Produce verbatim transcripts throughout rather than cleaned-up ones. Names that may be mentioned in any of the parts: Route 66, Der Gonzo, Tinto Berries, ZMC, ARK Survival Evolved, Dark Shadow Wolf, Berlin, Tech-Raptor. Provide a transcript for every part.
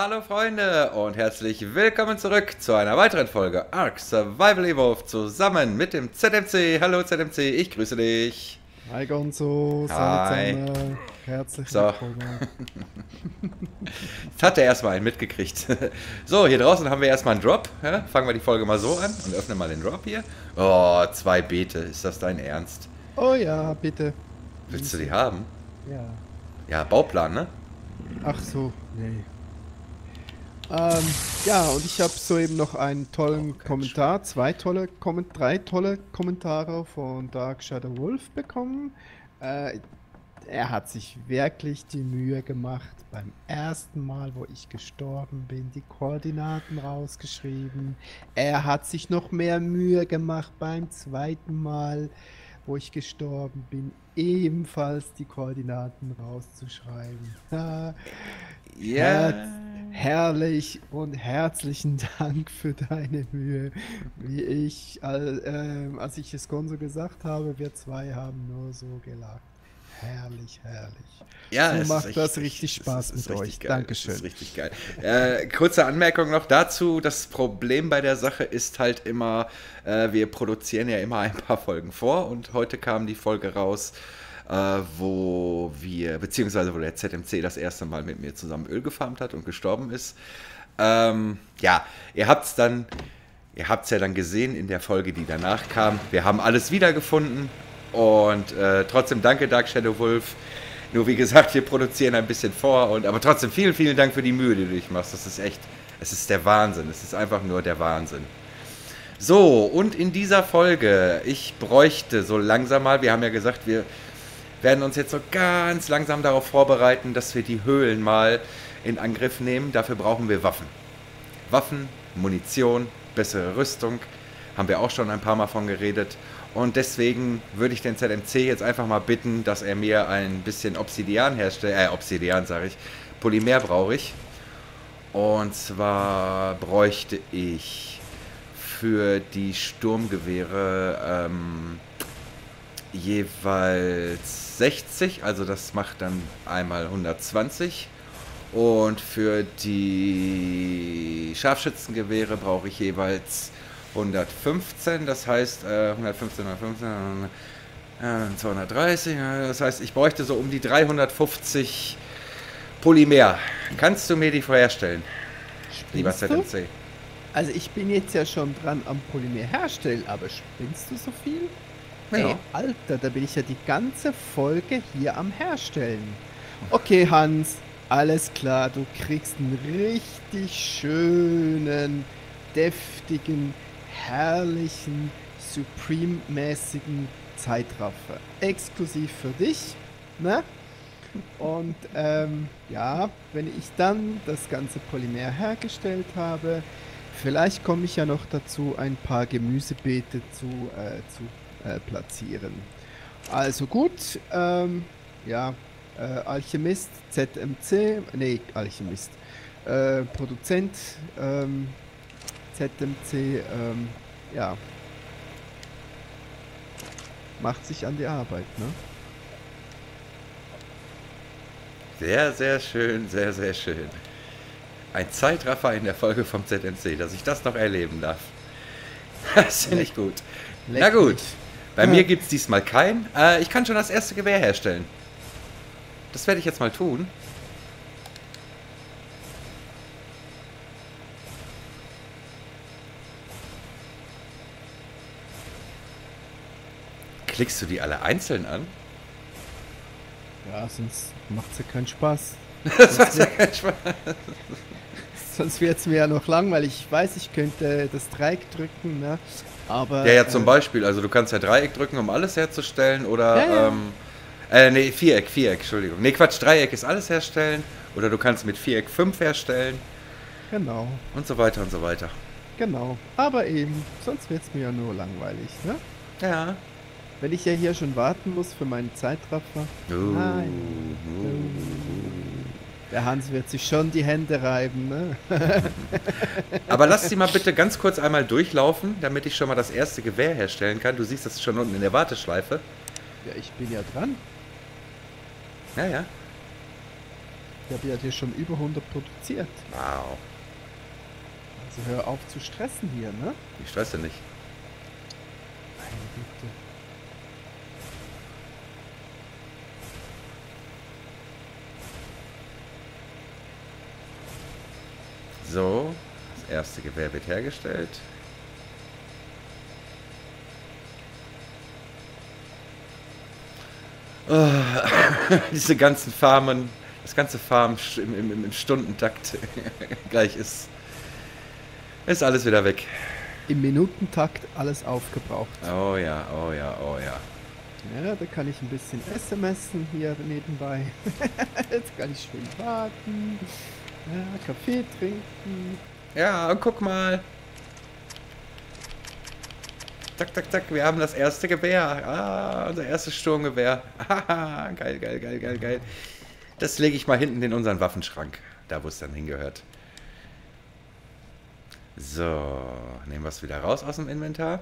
Hallo Freunde und herzlich willkommen zurück zu einer weiteren Folge ARK Survival Evolved zusammen mit dem Z M C. Hallo Z M C, ich grüße dich. Hi Gonzo, Hi. Herzlich willkommen. So. Das hat er erstmal einen mitgekriegt. So, hier draußen haben wir erstmal einen Drop. Fangen wir die Folge mal so an und öffnen mal den Drop hier. Oh, zwei Beete, ist das dein Ernst? Oh ja, bitte. Willst du die haben? Ja. Ja, Bauplan, ne? Ach so, nee. Ähm, ja, und ich habe soeben noch einen tollen oh, Kommentar, zwei tolle, Kom drei tolle Kommentare von Dark Shadow Wolf bekommen. Äh, er hat sich wirklich die Mühe gemacht, beim ersten Mal, wo ich gestorben bin, die Koordinaten rausgeschrieben. Er hat sich noch mehr Mühe gemacht beim zweiten Mal, wo ich gestorben bin, ebenfalls die Koordinaten rauszuschreiben. Ja. Yeah. Herrlich und herzlichen Dank für deine Mühe. Wie ich, äh, als ich es Gonzo gesagt habe, wir zwei haben nur so gelacht. Herrlich, herrlich. Ja, so es macht richtig, das richtig Spaß mit euch. Geil. Dankeschön. Das ist richtig geil. Äh, kurze Anmerkung noch dazu. Das Problem bei der Sache ist halt immer, äh, wir produzieren ja immer ein paar Folgen vor und heute kam die Folge raus, Äh, wo wir, beziehungsweise wo der Z M C das erste Mal mit mir zusammen Öl gefarmt hat und gestorben ist. Ähm, ja, ihr habt es dann, ihr habt es ja dann gesehen in der Folge, die danach kam. Wir haben alles wiedergefunden und äh, trotzdem danke Dark Shadow Wolf. Nur wie gesagt, wir produzieren ein bisschen vor und, aber trotzdem vielen, vielen Dank für die Mühe, die du dich machst. Das ist echt, es ist der Wahnsinn. Es ist einfach nur der Wahnsinn. So, und in dieser Folge, ich bräuchte so langsam mal, wir haben ja gesagt, wir werden uns jetzt so ganz langsam darauf vorbereiten, dass wir die Höhlen mal in Angriff nehmen. Dafür brauchen wir Waffen. Waffen, Munition, bessere Rüstung. Haben wir auch schon ein paar Mal von geredet. Und deswegen würde ich den Z M C jetzt einfach mal bitten, dass er mir ein bisschen Obsidian herstellt. Äh, Obsidian sage ich. Polymer brauche ich. Und zwar bräuchte ich für die Sturmgewehre ähm, jeweils sechzig, also das macht dann einmal hundertzwanzig, und für die Scharfschützengewehre brauche ich jeweils hundertfünfzehn, das heißt äh, hundertfünfzehn, hundertfünfzehn, äh, zweihundertdreißig, äh, das heißt ich bräuchte so um die dreihundertfünfzig Polymer. Kannst du mir die vorherstellen, lieber Z M C? Also ich bin jetzt ja schon dran am Polymer herstellen, aber spinnst du so viel? Genau. Ey, Alter, da bin ich ja die ganze Folge hier am Herstellen. Okay, Hans, alles klar, du kriegst einen richtig schönen, deftigen, herrlichen, Supreme-mäßigen Zeitraffer. Exklusiv für dich, ne? Und ähm, ja, wenn ich dann das ganze Polymer hergestellt habe, vielleicht komme ich ja noch dazu, ein paar Gemüsebeete zu äh, zu Äh, platzieren. Also gut, ähm, ja, äh, Alchemist, Z M C, nee, Alchemist, äh, Produzent, ähm, Z M C, ähm, ja, macht sich an die Arbeit, ne? Sehr, sehr schön, sehr, sehr schön. Ein Zeitraffer in der Folge vom Z M C, dass ich das noch erleben darf. Das finde ich gut. Leck Na gut. Mich. Bei mir gibt es diesmal keinen. Äh, ich kann schon das erste Gewehr herstellen. Das werde ich jetzt mal tun. Klickst du die alle einzeln an? Ja, sonst macht es ja keinen Spaß. Das macht ja keinen Spaß. Sonst wird es mir ja noch langweilig. Ich weiß, ich könnte das Dreieck drücken, ne? Aber, ja, ja, zum äh, Beispiel. Also du kannst ja Dreieck drücken, um alles herzustellen, oder ja, ja. Ähm, äh, nee, Viereck, Viereck, Entschuldigung. Nee, Quatsch, Dreieck ist alles herstellen. Oder du kannst mit Viereck fünf herstellen. Genau. Und so weiter und so weiter. Genau. Aber eben, sonst wird es mir ja nur langweilig, ne? Ja. Wenn ich ja hier schon warten muss für meinen Zeitraffer. Uh, nein. Uh, uh. Der Hans wird sich schon die Hände reiben, ne? Aber lass sie mal bitte ganz kurz einmal durchlaufen, damit ich schon mal das erste Gewehr herstellen kann. Du siehst das schon unten in der Warteschleife. Ja, ich bin ja dran. Naja. Ich habe ja dir schon über hundert produziert. Wow. Also hör auf zu stressen hier, ne? Ich stresse nicht. Meine Güte. So, das erste Gewehr wird hergestellt. Oh, diese ganzen Farmen, das ganze Farm im, im, im Stundentakt gleich ist, ist alles wieder weg. Im Minutentakt alles aufgebraucht. Oh ja, oh ja, oh ja. Ja, da kann ich ein bisschen S M S en hier nebenbei. Jetzt kann ich schön warten. Ja, Kaffee trinken. Ja, guck mal. Tak, tak, tak, wir haben das erste Gewehr. Ah, unser erstes Sturmgewehr. Ah, geil, geil, geil, geil, geil. Das lege ich mal hinten in unseren Waffenschrank. Da, wo es dann hingehört. So, nehmen wir es wieder raus aus dem Inventar.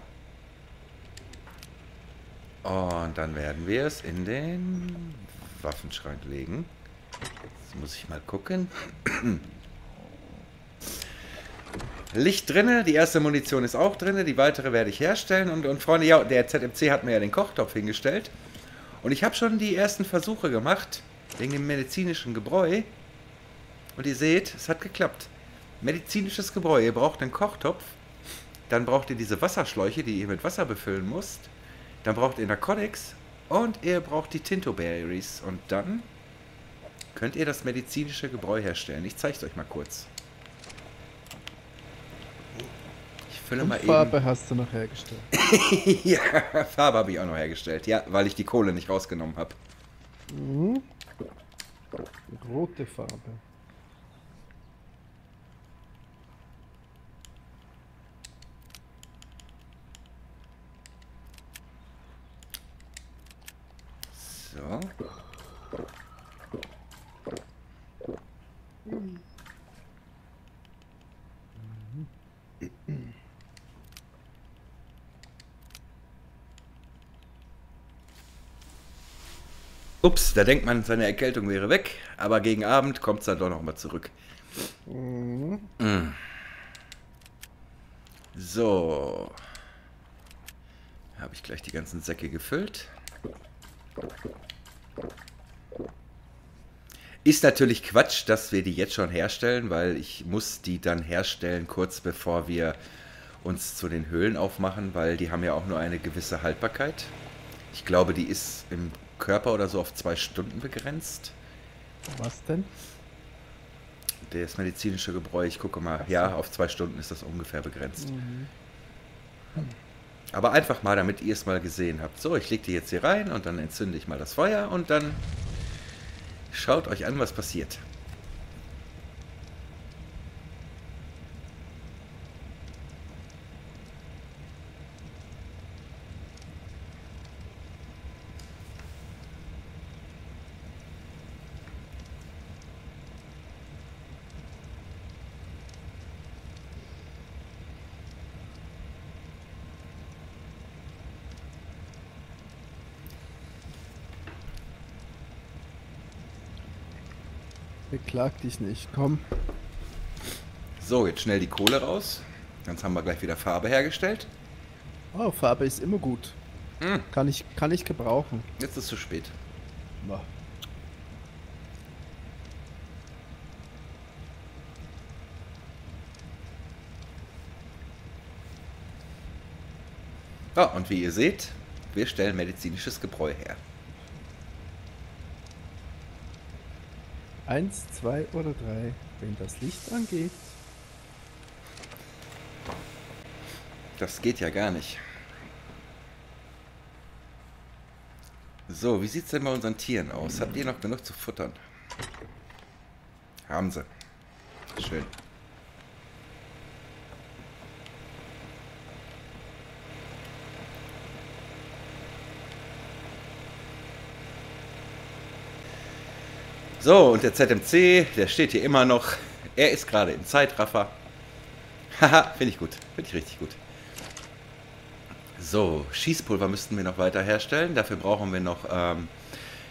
Und dann werden wir es in den Waffenschrank legen. Jetzt muss ich mal gucken. Licht drinne, die erste Munition ist auch drinne, die weitere werde ich herstellen. Und, und Freunde, ja, der Z M C hat mir ja den Kochtopf hingestellt. Und ich habe schon die ersten Versuche gemacht, wegen dem medizinischen Gebräu. Und ihr seht, es hat geklappt. Medizinisches Gebräu, ihr braucht einen Kochtopf, dann braucht ihr diese Wasserschläuche, die ihr mit Wasser befüllen müsst. Dann braucht ihr Narcotics und ihr braucht die Tinto Berries. Und dann könnt ihr das medizinische Gebräu herstellen. Ich zeige es euch mal kurz. Fülle mal eben. Farbe hast du noch hergestellt. Ja, Farbe habe ich auch noch hergestellt. Ja, weil ich die Kohle nicht rausgenommen habe. Mhm. Rote Farbe. So. Mhm. Ups, da denkt man, seine Erkältung wäre weg, aber gegen Abend kommt es dann doch nochmal zurück. Mhm. Mm. So. Habe ich gleich die ganzen Säcke gefüllt. Ist natürlich Quatsch, dass wir die jetzt schon herstellen, weil ich muss die dann herstellen, kurz bevor wir uns zu den Höhlen aufmachen, weil die haben ja auch nur eine gewisse Haltbarkeit. Ich glaube, die ist im Körper oder so auf zwei Stunden begrenzt. Was denn? Das medizinische Gebräu, ich gucke mal. Ja, auf zwei Stunden ist das ungefähr begrenzt. Mhm. Aber einfach mal, damit ihr es mal gesehen habt. So, ich lege die jetzt hier rein und dann entzünde ich mal das Feuer und dann schaut euch an, was passiert. Beklag dich nicht, komm. So, jetzt schnell die Kohle raus. Dann haben wir gleich wieder Farbe hergestellt. Oh, Farbe ist immer gut. Mm. Kann ich, kann ich gebrauchen. Jetzt ist es zu spät. Boah. Ja, und wie ihr seht, wir stellen medizinisches Gebräu her. Eins, zwei oder drei, wenn das Licht angeht. Das geht ja gar nicht. So, wie sieht es denn bei unseren Tieren aus? Habt ihr noch genug zu futtern? Haben sie. Schön. So, und der Z M C, der steht hier immer noch. Er ist gerade im Zeitraffer. Haha, finde ich gut. Finde ich richtig gut. So, Schießpulver müssten wir noch weiter herstellen. Dafür brauchen wir noch, ähm,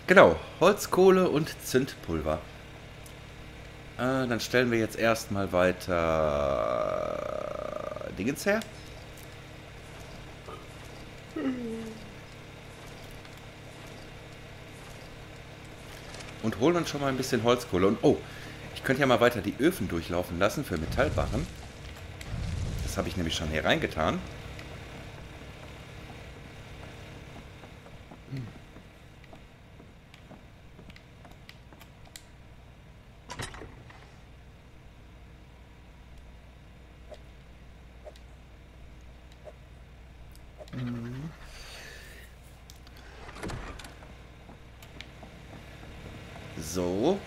genau, Holzkohle und Zündpulver. Äh, dann stellen wir jetzt erstmal weiter Dingens her. Und holen uns schon mal ein bisschen Holzkohle. Und oh, ich könnte ja mal weiter die Öfen durchlaufen lassen für Metallbarren. Das habe ich nämlich schon hier reingetan. So.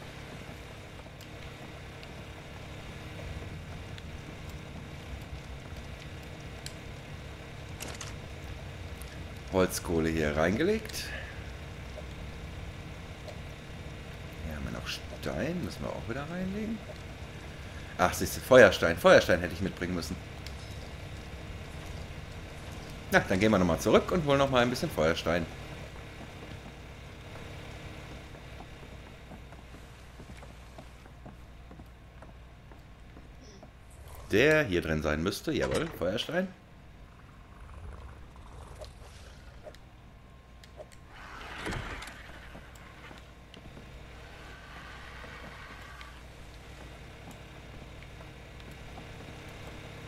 Holzkohle hier reingelegt. Hier haben wir noch Stein. Müssen wir auch wieder reinlegen. Ach, siehst du, Feuerstein. Feuerstein hätte ich mitbringen müssen. Na, dann gehen wir nochmal zurück und holen nochmal ein bisschen Feuerstein. Der hier drin sein müsste. Jawohl, Feuerstein.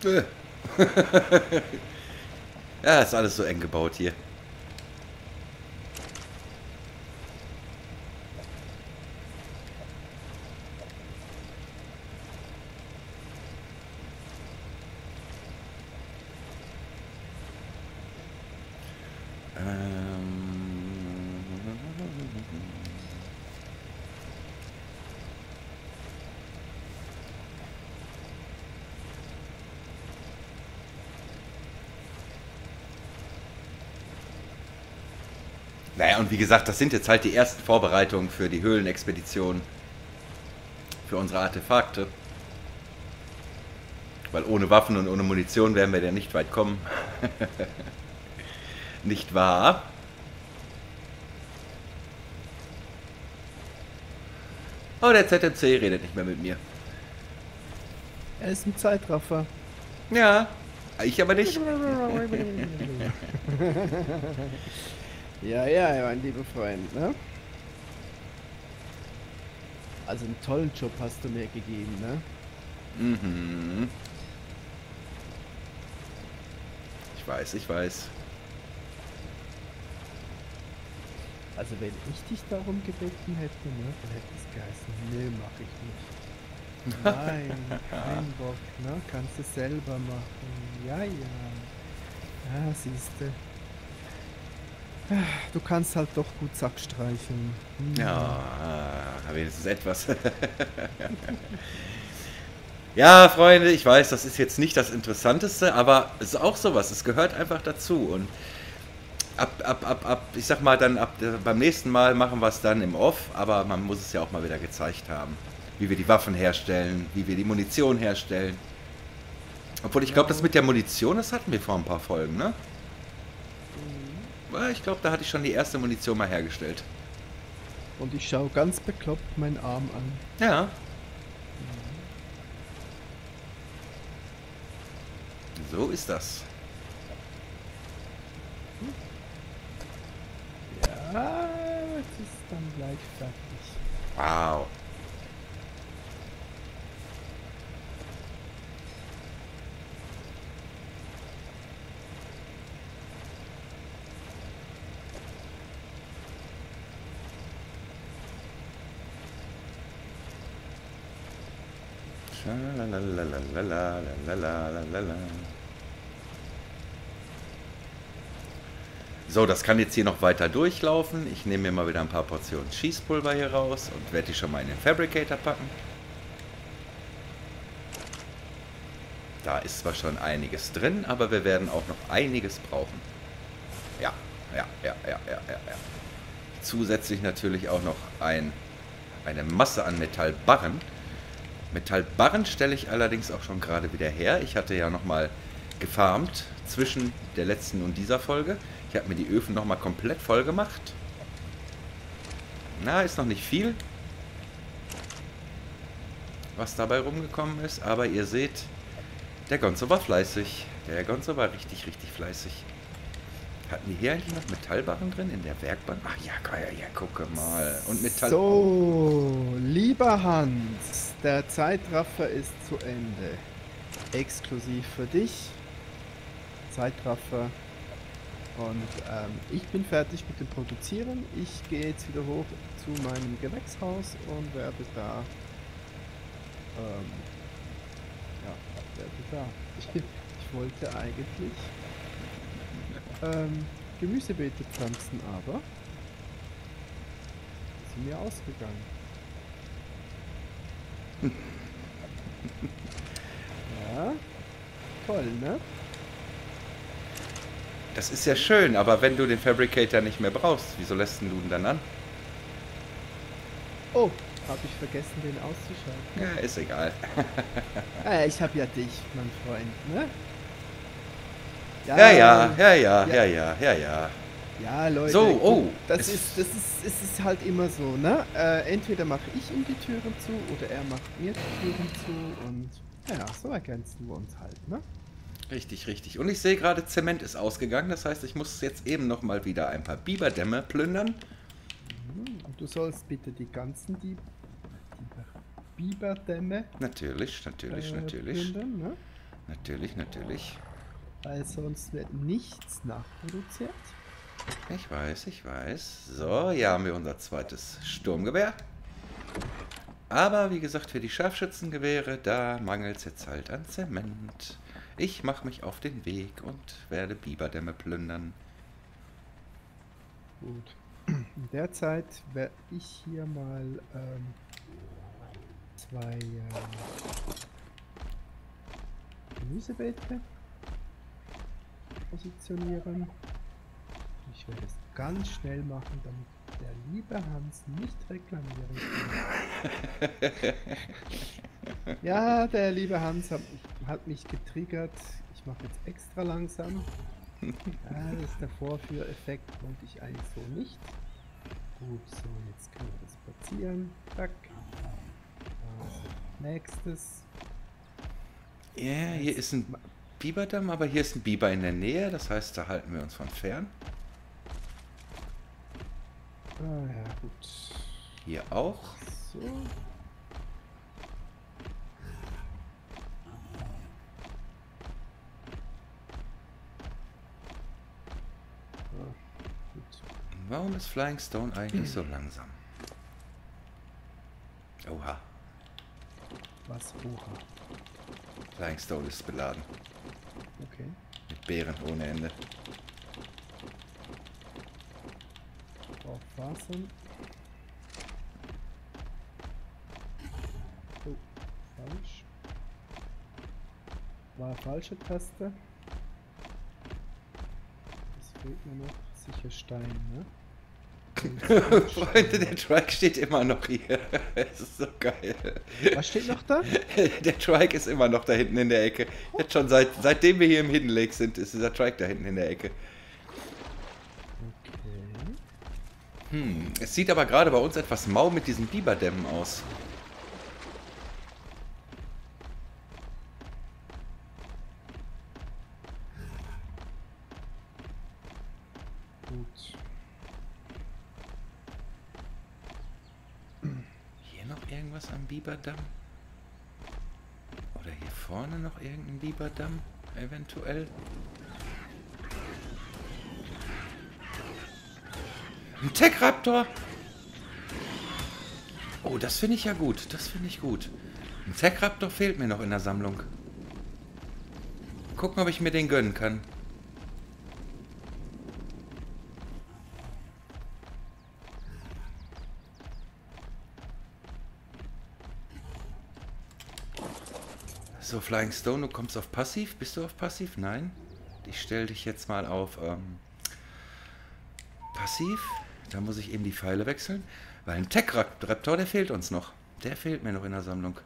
Äh. Ja, ist alles so eng gebaut hier. Naja, und wie gesagt, das sind jetzt halt die ersten Vorbereitungen für die Höhlenexpedition. Für unsere Artefakte. Weil ohne Waffen und ohne Munition werden wir ja nicht weit kommen. Nicht wahr? Oh, der Z M C redet nicht mehr mit mir. Er ist ein Zeitraffer. Ja, ich aber nicht. Ja, ja, mein lieber Freund, ne? Also einen tollen Job hast du mir gegeben, ne? Mhm. Ich weiß, ich weiß. Also wenn ich dich darum gebeten hätte, ne, dann hätte es geheißen, nee, mach ich nicht. Nein, kein Bock, ne? Kannst du selber machen. Ja, ja. Ja, siehst du. Du kannst halt doch gut Sack streichen. Hm. Ja, wenigstens etwas. Ja, Freunde, ich weiß, das ist jetzt nicht das Interessanteste, aber es ist auch sowas. Es gehört einfach dazu. Und ab, ab, ab, ab, ich sag mal, dann ab beim nächsten Mal machen wir es dann im Off, aber man muss es ja auch mal wieder gezeigt haben, wie wir die Waffen herstellen, wie wir die Munition herstellen. Obwohl, ich glaube, das mit der Munition, das hatten wir vor ein paar Folgen, ne? Ich glaube, da hatte ich schon die erste Munition mal hergestellt. Und ich schaue ganz bekloppt meinen Arm an. Ja. So ist das. Ja, es ist dann gleich fertig. Wow. So, das kann jetzt hier noch weiter durchlaufen. Ich nehme mir mal wieder ein paar Portionen Schießpulver hier raus und werde die schon mal in den Fabricator packen. Da ist zwar schon einiges drin, aber wir werden auch noch einiges brauchen. Ja, ja, ja, ja, ja, ja, ja. Zusätzlich natürlich auch noch ein, eine Masse an Metallbarren. Metallbarren stelle ich allerdings auch schon gerade wieder her. Ich hatte ja nochmal gefarmt zwischen der letzten und dieser Folge. Ich habe mir die Öfen nochmal komplett voll gemacht. Na, ist noch nicht viel. was dabei rumgekommen ist. Aber ihr seht, der Gonzo war fleißig. Der Gonzo war richtig, richtig fleißig. Hatten wir hier eigentlich noch Metallbarren drin in der Werkbank? Ach ja, ja, ja, gucke mal. Und Metall. So, lieber Hans, der Zeitraffer ist zu Ende. Exklusiv für dich. Zeitraffer. Und ähm, ich bin fertig mit dem Produzieren. Ich gehe jetzt wieder hoch zu meinem Gewächshaus und werde da. Ähm, ja, werde da. Ich, ich wollte eigentlich ähm, Gemüsebeete pflanzen, aber sind mir ausgegangen. Ja, toll, ne? Das ist ja schön, aber wenn du den Fabricator nicht mehr brauchst, wieso lässt du ihn dann an? Oh, habe ich vergessen, den auszuschalten. Ja, ist egal. Ja, ich habe ja dich, mein Freund, ne? Ja, ja, ja, ja, ja, ja, ja, ja, ja. Ja, Leute, so, oh, das, ist, das ist, ist, ist halt immer so, ne? Äh, entweder mache ich ihm die Türen zu oder er macht mir die Türen zu und ja, so ergänzen wir uns halt, ne? Richtig, richtig. Und ich sehe gerade, Zement ist ausgegangen. Das heißt, ich muss jetzt eben noch mal wieder ein paar Biberdämme plündern. Und du sollst bitte die ganzen die Biberdämme... Natürlich, natürlich, äh, natürlich. Plündern, ne? Natürlich, natürlich. Weil sonst wird nichts nachproduziert. Ich weiß, ich weiß. So, hier haben wir unser zweites Sturmgewehr. Aber wie gesagt, für die Scharfschützengewehre, da mangelt es jetzt halt an Zement. Ich mache mich auf den Weg und werde Biberdämme plündern. Gut. In der Zeit werde ich hier mal ähm, zwei äh, Gemüsebeete positionieren. Ich werde es ganz schnell machen, damit der liebe Hans nicht reklamieren kann. Ja, der liebe Hans hat mich... hat mich getriggert. Ich mache jetzt extra langsam. Ja, das ist der Vorführeffekt, wollte ich eigentlich so nicht. Gut, so, jetzt können wir das platzieren. Zack. Also, nächstes. Ja, yeah, hier ist ein Biberdamm, aber hier ist ein Biber in der Nähe, das heißt, da halten wir uns von fern. Ah, ja, gut. Hier auch. So. Warum ist Flying Stone eigentlich so langsam? Oha. Was? Oha. Flying Stone ist beladen. Okay. Mit Beeren ohne Ende. Aufpassen. Oh, falsch. War falsche Taste. Das fehlt mir noch. Sicher Stein, ne? Freunde, der Trike steht immer noch hier. Es ist so geil. Was steht noch da? Der Trike ist immer noch da hinten in der Ecke. Jetzt schon seit seitdem wir hier im Hidden Lake sind, ist dieser Trike da hinten in der Ecke. Okay. Hm, es sieht aber gerade bei uns etwas mau mit diesen Biberdämmen aus. Biberdamm? Oder hier vorne noch irgendein Biberdamm? Eventuell? Ein Tech-Raptor! Oh, das finde ich ja gut. Das finde ich gut. Ein Tech-Raptor fehlt mir noch in der Sammlung. Gucken, ob ich mir den gönnen kann. So, Flying Stone, du kommst auf Passiv. Bist du auf Passiv? Nein. Ich stelle dich jetzt mal auf ähm, Passiv. Da muss ich eben die Pfeile wechseln. Weil ein Tech-Raptor, der fehlt uns noch. Der fehlt mir noch in der Sammlung.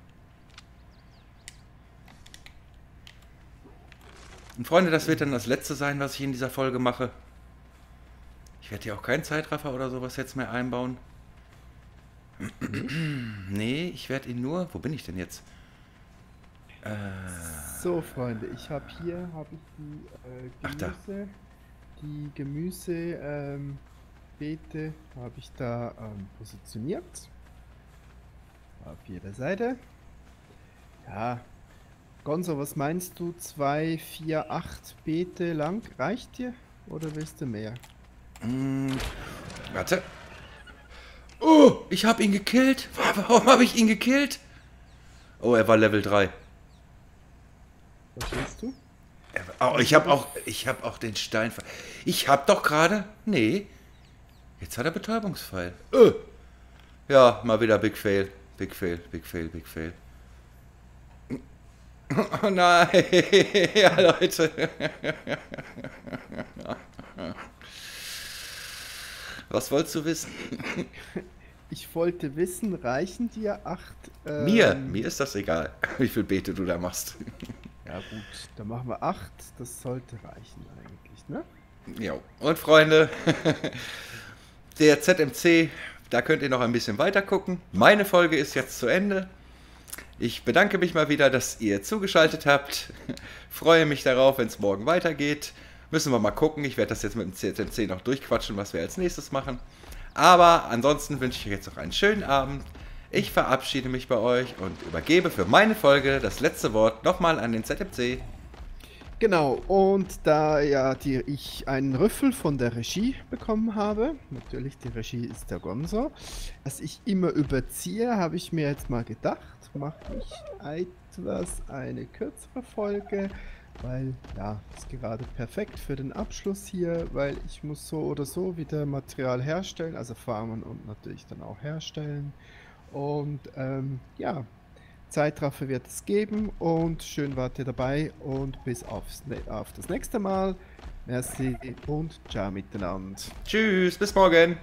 Und Freunde, das wird dann das Letzte sein, was ich in dieser Folge mache. Ich werde hier auch keinen Zeitraffer oder sowas jetzt mehr einbauen. Nee, ich werde ihn nur... Wo bin ich denn jetzt? Äh, so, Freunde, ich habe hier hab ich die äh, Gemüse. Ach, da. Die Gemüsebeete ähm, habe ich da ähm, positioniert. Auf jeder Seite. Ja. Gonzo, was meinst du? zwei, vier, acht Beete lang? Reicht dir? Oder willst du mehr? Hm, warte. Oh, ich habe ihn gekillt. Warum habe ich ihn gekillt? Oh, er war Level drei. Was willst du? War, oh, ich habe auch, ich hab auch den Stein... Ich habe doch gerade... Nee. Jetzt hat er Betäubungsfall. Oh. Ja, mal wieder Big Fail. Big Fail, Big Fail, Big Fail. Oh nein, ja Leute. Was wolltest du wissen? Ich wollte wissen, reichen dir acht... Ähm, mir, mir ist das egal, wie viel Beete du da machst. Ja gut, dann machen wir acht, das sollte reichen eigentlich, ne? Ja, und Freunde, der Z M C, da könnt ihr noch ein bisschen weiter gucken. Meine Folge ist jetzt zu Ende. Ich bedanke mich mal wieder, dass ihr zugeschaltet habt. Freue mich darauf, wenn es morgen weitergeht. Müssen wir mal gucken. Ich werde das jetzt mit dem Z M C noch durchquatschen, was wir als nächstes machen. Aber ansonsten wünsche ich euch jetzt noch einen schönen Abend. Ich verabschiede mich bei euch und übergebe für meine Folge das letzte Wort nochmal an den Z M C. Genau, und da ja die, ich einen Rüffel von der Regie bekommen habe, natürlich die Regie ist der Gonzo, dass ich immer überziehe, habe ich mir jetzt mal gedacht, mache ich etwas eine kürzere Folge, weil ja, ist gerade perfekt für den Abschluss hier, weil ich muss so oder so wieder Material herstellen, also farmen und natürlich dann auch herstellen und ähm, ja. Zeitraffer wird es geben und schön wart ihr dabei und bis aufs, auf das nächste Mal. Merci und ciao miteinander. Tschüss, bis morgen.